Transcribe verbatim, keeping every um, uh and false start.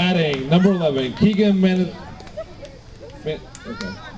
Batting, number eleven, Keegan Man. Man okay.